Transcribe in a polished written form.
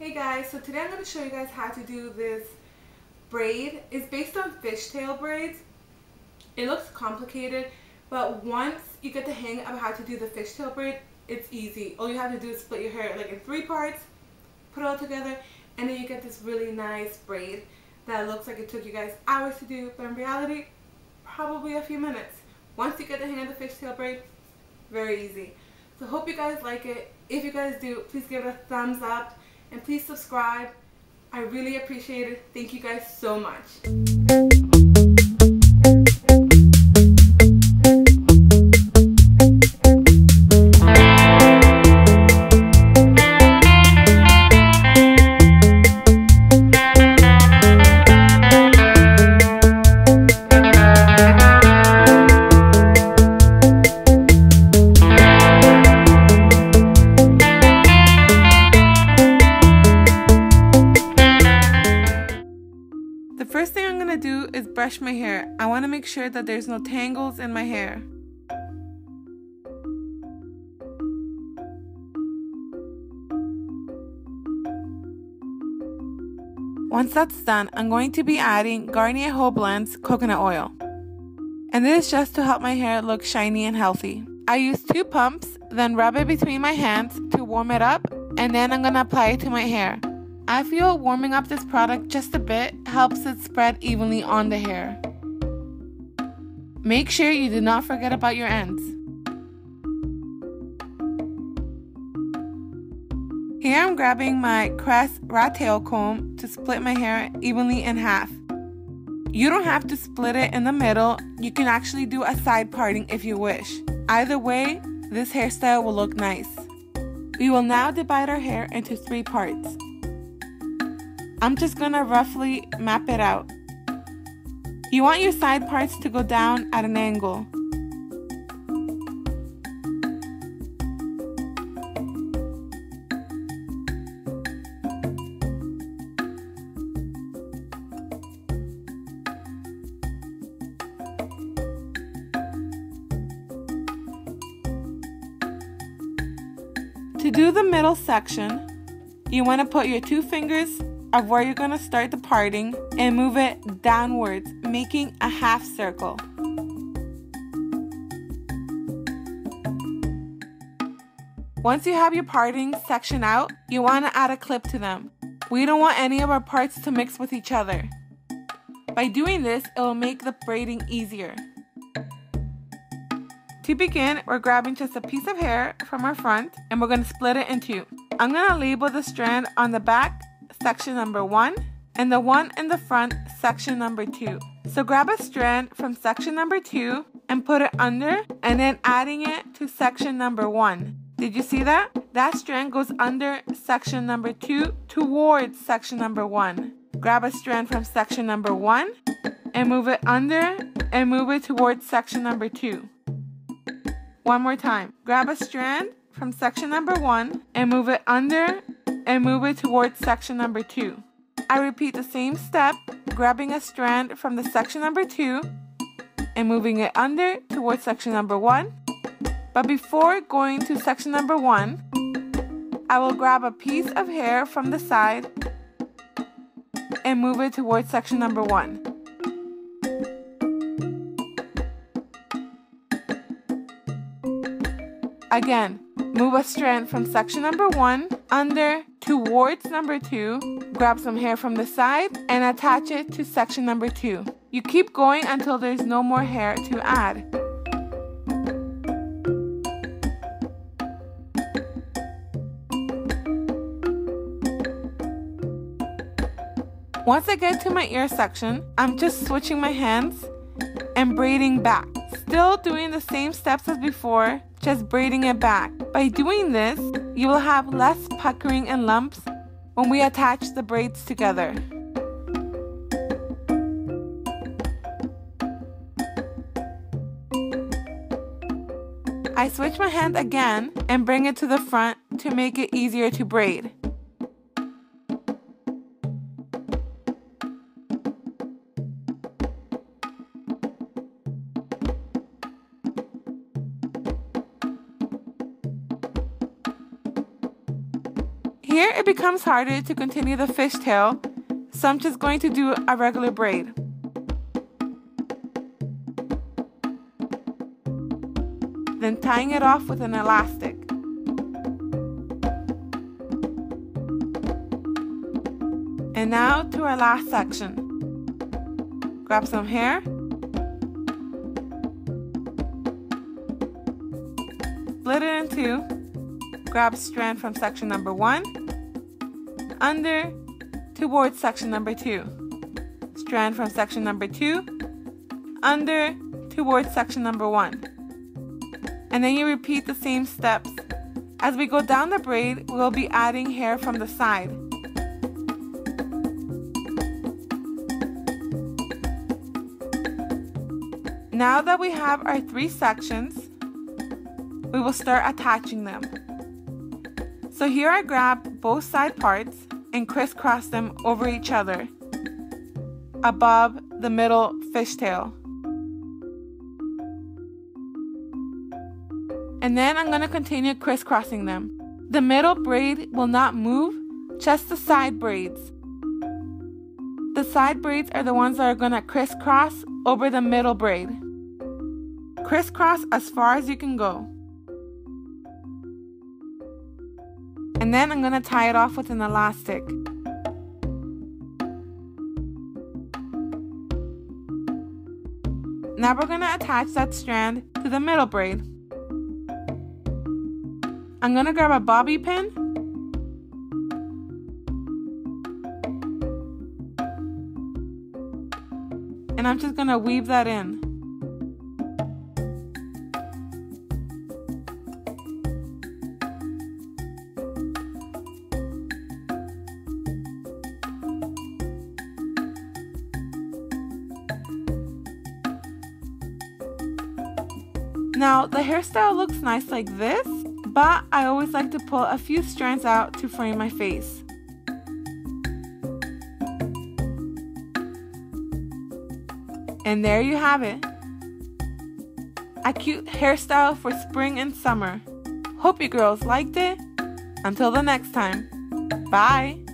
Hey guys, so today I'm going to show you guys how to do this braid. It's based on fishtail braids. It looks complicated, but once you get the hang of how to do the fishtail braid, it's easy. All you have to do is split your hair like in three parts, put it all together, and then you get this really nice braid that looks like it took you guys hours to do, but in reality, probably a few minutes. Once you get the hang of the fishtail braid, very easy. So hope you guys like it. If you guys do, please give it a thumbs up. And please subscribe. I really appreciate it. Thank you guys so much. First thing I'm gonna do is brush my hair. I wanna make sure that there's no tangles in my hair. Once that's done, I'm going to be adding Garnier Whole Blends Coconut Oil. And this is just to help my hair look shiny and healthy. I use two pumps, then rub it between my hands to warm it up, and then I'm gonna apply it to my hair. I feel warming up this product just a bit helps it spread evenly on the hair. Make sure you do not forget about your ends. Here I'm grabbing my Crest Rat Tail Comb to split my hair evenly in half. You don't have to split it in the middle, you can actually do a side parting if you wish. Either way, this hairstyle will look nice. We will now divide our hair into three parts. I'm just gonna roughly map it out. You want your side parts to go down at an angle. To do the middle section, you want to put your two fingers of where you're gonna start the parting and move it downwards, making a half circle. Once you have your parting section out, you wanna add a clip to them. We don't want any of our parts to mix with each other. By doing this, it will make the braiding easier. To begin, we're grabbing just a piece of hair from our front and we're gonna split it in two. I'm gonna label the strand on the back section number 1 and the one in the front section number 2. So grab a strand from section number 2 and put it under and then adding it to section number 1. Did you see that? That strand goes under section number 2 towards section number 1. Grab a strand from section number 1 and move it under and move it towards section number 2. One more time. Grab a strand from section number 1 and move it under and move it towards section number 2. I repeat the same step, grabbing a strand from the section number 2 and moving it under towards section number 1. But before going to section number 1, I will grab a piece of hair from the side and move it towards section number 1. Again, move a strand from section number 1 under towards number 2, grab some hair from the side and attach it to section number 2. You keep going until there's no more hair to add. Once I get to my ear section, I'm just switching my hands and braiding back. Still doing the same steps as before, just braiding it back. By doing this, you will have less puckering and lumps when we attach the braids together. I switch my hand again and bring it to the front to make it easier to braid. Here it becomes harder to continue the fishtail, so I'm just going to do a regular braid. Then tying it off with an elastic. And now to our last section. Grab some hair, split it in two, grab strand from section number 1, under towards section number 2, strand from section number 2, under towards section number 1. And then you repeat the same steps. As we go down the braid, we'll be adding hair from the side. Now that we have our 3 sections, we will start attaching them. So here I grab both side parts and crisscross them over each other, above the middle fishtail. And then I'm going to continue crisscrossing them. The middle braid will not move, just the side braids. The side braids are the ones that are going to crisscross over the middle braid. Crisscross as far as you can go. And then I'm going to tie it off with an elastic. Now we're going to attach that strand to the middle braid. I'm going to grab a bobby pin and I'm just going to weave that in. Now the hairstyle looks nice like this, but I always like to pull a few strands out to frame my face. And there you have it. A cute hairstyle for spring and summer. Hope you girls liked it. Until the next time. Bye!